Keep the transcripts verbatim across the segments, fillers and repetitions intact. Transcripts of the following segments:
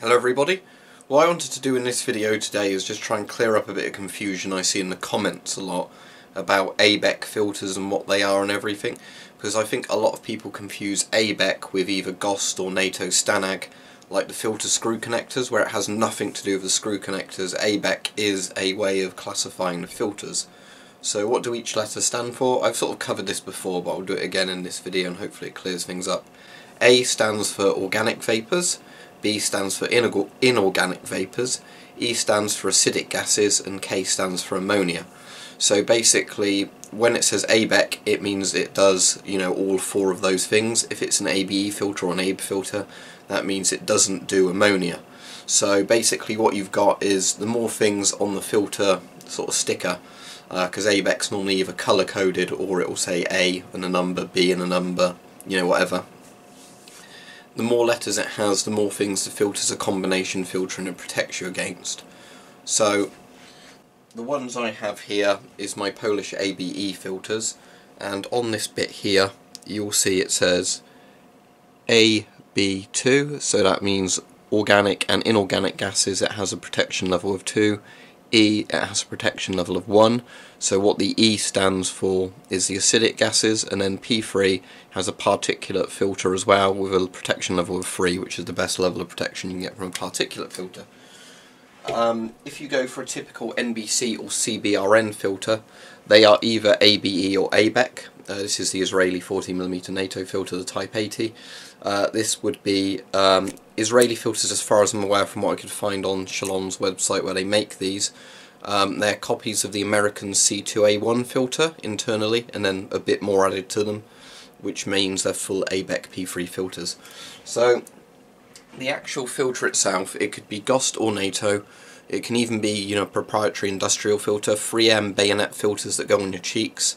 Hello everybody. What I wanted to do in this video today is just try and clear up a bit of confusion I see in the comments a lot about A B E K filters and what they are and everything, because I think a lot of people confuse A B E K with either GOST or NATO STANAG, like the filter screw connectors, where it has nothing to do with the screw connectors. A B E K is a way of classifying the filters. So what do each letter stand for? I've sort of covered this before, but I'll do it again in this video and hopefully it clears things up. A stands for organic vapours, B stands for inor inorganic vapours, E stands for acidic gases, and K stands for ammonia. So basically, when it says A B E K, it means it does, you know, all four of those things. If it's an A B E filter or an A B E filter, that means it doesn't do ammonia. So basically what you've got is the more things on the filter sort of sticker, because uh, A B E K's normally either colour-coded or it will say A and a number, B and a number, you know, whatever. The more letters it has, the more things the filter's a combination filter and it protects you against. So the ones I have here is my Polish A B E filters, and on this bit here you'll see it says A B two, so that means organic and inorganic gases, it has a protection level of two. E, it has a protection level of one, so what the E stands for is the acidic gases, and then P three has a particulate filter as well with a protection level of three, which is the best level of protection you can get from a particulate filter. Um, if you go for a typical N B C or C B R N filter, they are either A B E or A B E K. Uh, this is the Israeli forty millimeter NATO filter, the Type eighty. Uh, this would be um, Israeli filters, as far as I'm aware, from what I could find on Shalon's website where they make these. Um, they're copies of the American C two A one filter internally, and then a bit more added to them, which means they're full A B E K P three filters. So the actual filter itself, it could be GOST or NATO. It can even be, you know, proprietary industrial filter, three M bayonet filters that go on your cheeks.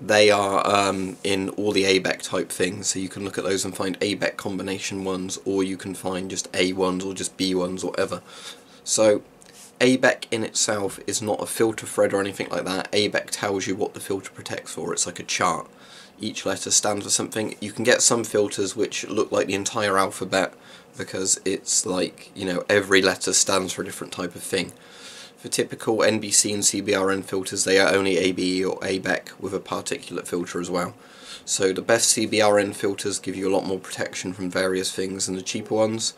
They are um, in all the A B E K type things, so you can look at those and find A B E K combination ones, or you can find just A ones or just B ones or whatever. So A B E K in itself is not a filter thread or anything like that. A B E K tells you what the filter protects for. It's like a chart. Each letter stands for something. You can get some filters which look like the entire alphabet, because it's like, you know, every letter stands for a different type of thing. For typical N B C and C B R N filters, they are only A B E or A B E K with a particulate filter as well. So the best C B R N filters give you a lot more protection from various things than the cheaper ones.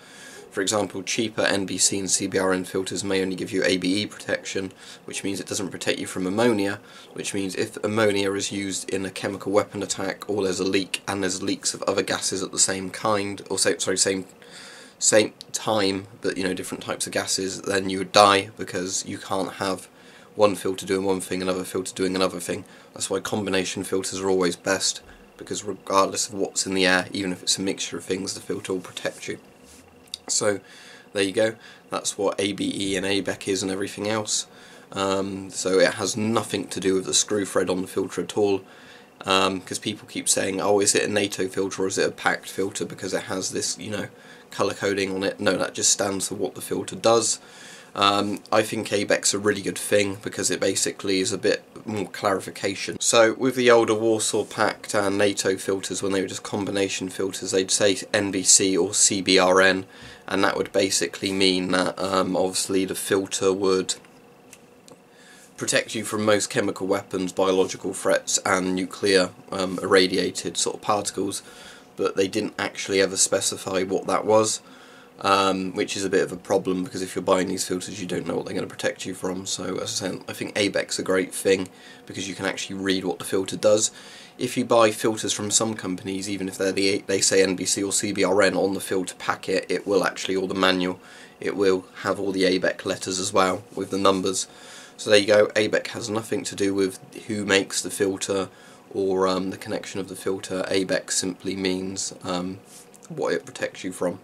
For example, cheaper N B C and C B R N filters may only give you A B E protection, which means it doesn't protect you from ammonia, which means if ammonia is used in a chemical weapon attack, or there's a leak, and there's leaks of other gases at the same kind, or say, sorry, same same time, but, you know, different types of gases, then you would die, because you can't have one filter doing one thing, another filter doing another thing. That's why combination filters are always best, because regardless of what's in the air, even if it's a mixture of things, the filter will protect you. So there you go, that's what A B E and A B E K is and everything else. Um, so it has nothing to do with the screw thread on the filter at all, because um, people keep saying, oh, is it a NATO filter or is it a Pact filter because it has this, you know, colour coding on it. No, that just stands for what the filter does. Um, I think A B E K's a really good thing because it basically is a bit more clarification. So with the older Warsaw Pact and NATO filters, when they were just combination filters, they'd say N B C or C B R N, and that would basically mean that um, obviously the filter would protect you from most chemical weapons, biological threats and nuclear um, irradiated sort of particles, but they didn't actually ever specify what that was. Um, which is a bit of a problem, because if you're buying these filters you don't know what they're going to protect you from. So as I said, I think A B E K's a great thing because you can actually read what the filter does. If you buy filters from some companies, even if they're the, they say N B C or C B R N on the filter packet, it will actually, or the manual, it will have all the A B E K letters as well with the numbers. So there you go, A B E K has nothing to do with who makes the filter or um, the connection of the filter. A B E K simply means um, what it protects you from.